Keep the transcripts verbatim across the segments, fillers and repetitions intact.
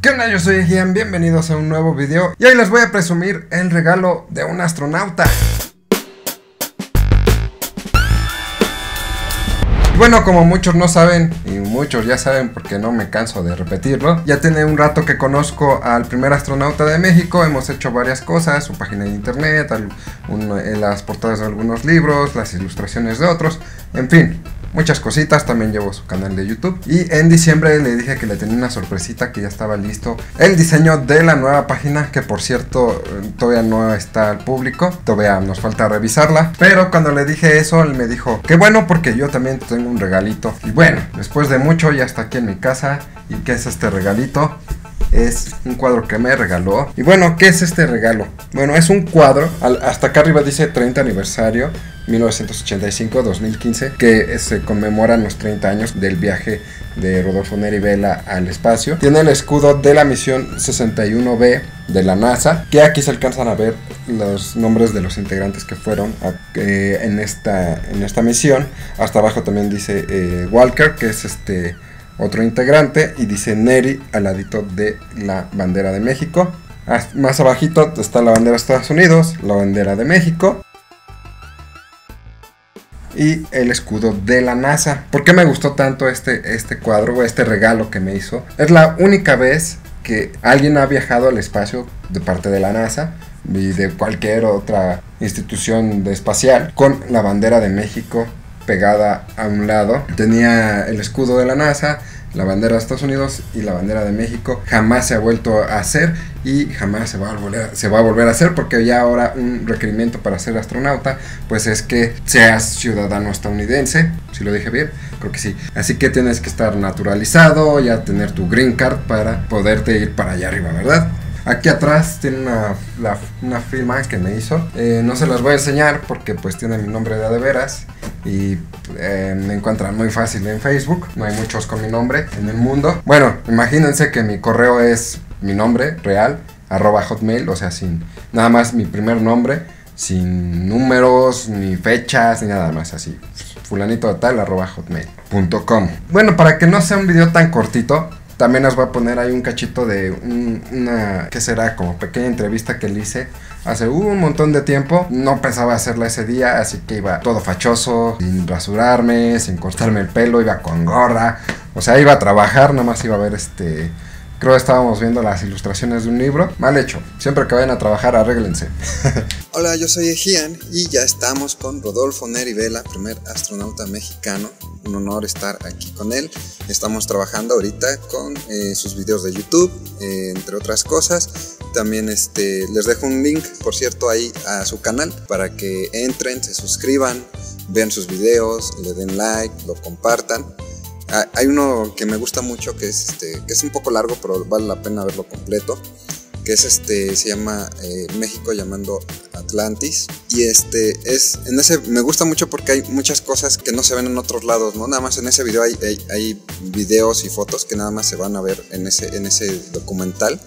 ¿Qué onda? Yo soy Ejian, bienvenidos a un nuevo video y hoy les voy a presumir el regalo de un astronauta. Y bueno, como muchos no saben, y muchos ya saben porque no me canso de repetirlo, ya tiene un rato que conozco al primer astronauta de México. Hemos hecho varias cosas, su página de internet, un, las portadas de algunos libros, las ilustraciones de otros, en fin, muchas cositas. También llevo su canal de YouTube y en diciembre le dije que le tenía una sorpresita, que ya estaba listo el diseño de la nueva página, que por cierto todavía no está al público, todavía nos falta revisarla. Pero cuando le dije eso, él me dijo que bueno, porque yo también tengo un regalito. Y bueno, después de mucho ya está aquí en mi casa. ¿Y qué es este regalito? Es un cuadro que me regaló. Y bueno, ¿qué es este regalo? Bueno, es un cuadro, al, hasta acá arriba dice treinta aniversario mil novecientos ochenta y cinco a dos mil quince, que se conmemoran los treinta años del viaje de Rodolfo Neri Vela al espacio. Tiene el escudo de la misión sesenta y uno B de la NASA, que aquí se alcanzan a ver los nombres de los integrantes que fueron a, eh, en, esta, en esta misión. Hasta abajo también dice eh, Walker, que es este... otro integrante, y dice Neri al ladito de la bandera de México. Más abajito está la bandera de Estados Unidos, la bandera de México y el escudo de la NASA. ¿Por qué me gustó tanto este, este cuadro, este regalo que me hizo? Es la única vez que alguien ha viajado al espacio de parte de la NASA y de cualquier otra institución de espacial con la bandera de México pegada a un lado. Tenía el escudo de la NASA, la bandera de Estados Unidos y la bandera de México. Jamás se ha vuelto a hacer y jamás se va a volver, se va a volver a hacer, porque ya ahora un requerimiento para ser astronauta pues es que seas ciudadano estadounidense. Si lo dije bien, creo que sí. Así que tienes que estar naturalizado, ya tener tu green card para poderte ir para allá arriba, ¿verdad? Aquí atrás tiene una, la, una firma que me hizo. Eh, no se las voy a enseñar porque pues tiene mi nombre de a de veras. Y eh, me encuentran muy fácil en Facebook. No hay muchos con mi nombre en el mundo. Bueno, imagínense que mi correo es mi nombre real, arroba hotmail. O sea, sin nada más mi primer nombre, sin números, ni fechas, ni nada más. Así, fulanito de tal, arroba hotmail punto com. Bueno, para que no sea un video tan cortito, también os voy a poner ahí un cachito de un, una, ¿qué será? Como pequeña entrevista que le hice hace un montón de tiempo. No pensaba hacerla ese día, así que iba todo fachoso, sin rasurarme, sin cortarme el pelo, iba con gorra. O sea, iba a trabajar, nada más iba a ver este... Creo que estábamos viendo las ilustraciones de un libro. Mal hecho, siempre que vayan a trabajar, arréglense. Hola, yo soy Ejian y ya estamos con Rodolfo Neri Vela, primer astronauta mexicano. Un honor estar aquí con él. Estamos trabajando ahorita con eh, sus videos de YouTube, eh, entre otras cosas. También este, les dejo un link, por cierto, ahí a su canal para que entren, se suscriban, vean sus videos, le den like, lo compartan. Hay uno que me gusta mucho que es, este, que es un poco largo, pero vale la pena verlo completo, que es este, se llama eh, México llamando Atlantis. Y este es, en ese me gusta mucho porque hay muchas cosas que no se ven en otros lados, ¿no? Nada más en ese video hay, hay, hay videos y fotos que nada más se van a ver en ese, en ese documental,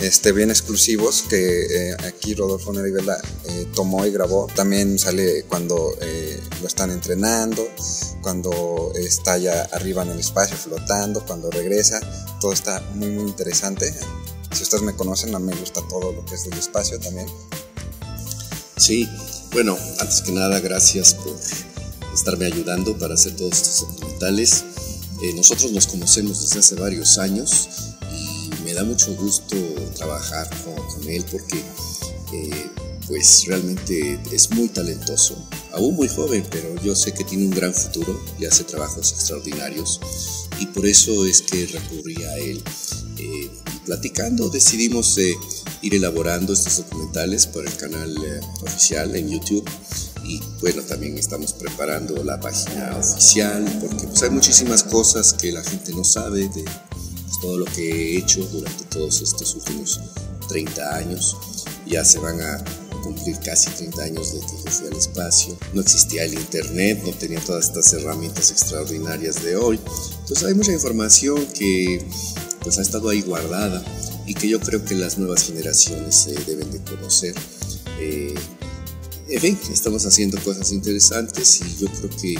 este, bien exclusivos que eh, aquí Rodolfo Neri Vela eh, tomó y grabó. También sale cuando eh, lo están entrenando, cuando está allá arriba en el espacio flotando, cuando regresa. Todo está muy muy interesante. Si ustedes me conocen, a mí me gusta todo lo que es del espacio también. Sí, bueno, antes que nada gracias por estarme ayudando para hacer todos estos documentales. Eh, nosotros nos conocemos desde hace varios años y me da mucho gusto trabajar con, con él porque eh, pues realmente es muy talentoso, aún muy joven, pero yo sé que tiene un gran futuro y hace trabajos extraordinarios, y por eso es que recurrí a él. Eh, platicando decidimos eh, ir elaborando estos documentales para el canal eh, oficial en YouTube, y bueno, también estamos preparando la página oficial porque pues, hay muchísimas cosas que la gente no sabe de pues, todo lo que he hecho durante todos estos últimos treinta años. Ya se van a cumplir casi treinta años desde que yo fui al espacio. No existía el internet, no tenía todas estas herramientas extraordinarias de hoy. Entonces hay mucha información que pues ha estado ahí guardada y que yo creo que las nuevas generaciones eh, deben de conocer. Eh, en fin, estamos haciendo cosas interesantes y yo creo que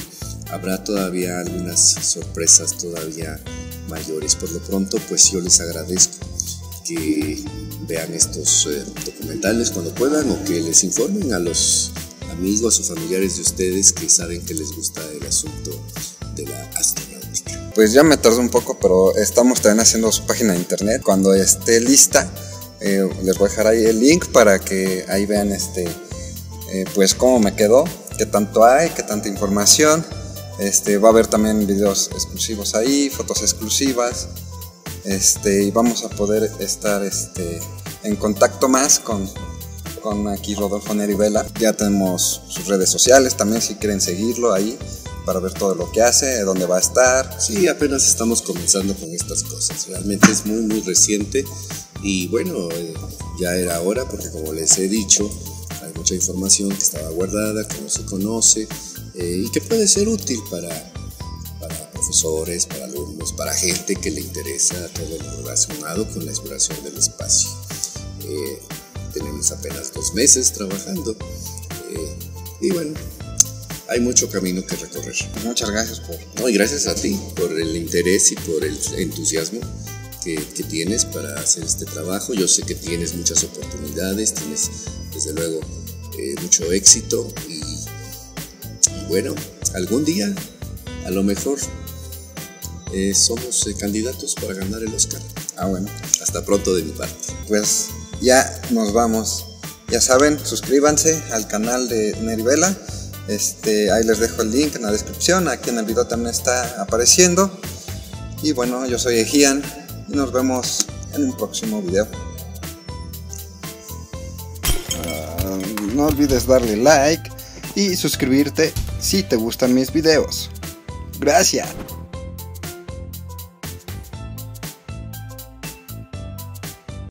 habrá todavía algunas sorpresas todavía mayores. Por lo pronto, pues yo les agradezco que vean estos eh, documentales cuando puedan, o que les informen a los amigos o familiares de ustedes que saben que les gusta el asunto de la astronáutica. Pues ya me tardé un poco, pero estamos también haciendo su página de internet. Cuando esté lista, eh, les voy a dejar ahí el link para que ahí vean este, eh, pues cómo me quedó, qué tanto hay, qué tanta información. Este, va a haber también videos exclusivos ahí, fotos exclusivas, este, y vamos a poder estar este, en contacto más con, con aquí Rodolfo Neri Vela. Ya tenemos sus redes sociales también, si quieren seguirlo ahí para ver todo lo que hace, dónde va a estar. Sí, apenas estamos comenzando con estas cosas, realmente es muy muy reciente y bueno, eh, ya era hora, porque como les he dicho, hay mucha información que estaba guardada, que no se conoce, eh, y que puede ser útil para, para profesores, para alumnos, para gente que le interesa todo lo relacionado con la exploración del espacio. Eh, tenemos apenas dos meses trabajando, eh, y bueno, hay mucho camino que recorrer. Muchas gracias por... No, y gracias a ti por el interés y por el entusiasmo que, que tienes para hacer este trabajo. Yo sé que tienes muchas oportunidades, tienes desde luego eh, mucho éxito y, y bueno, algún día a lo mejor eh, somos eh, candidatos para ganar el Oscar. Ah, bueno, hasta pronto de mi parte. Pues ya nos vamos. Ya saben, suscríbanse al canal de Nerivela. Este, ahí les dejo el link en la descripción, aquí en el video también está apareciendo. Y bueno, yo soy Ejian y nos vemos en un próximo video. Uh, no olvides darle like y suscribirte si te gustan mis videos. Gracias.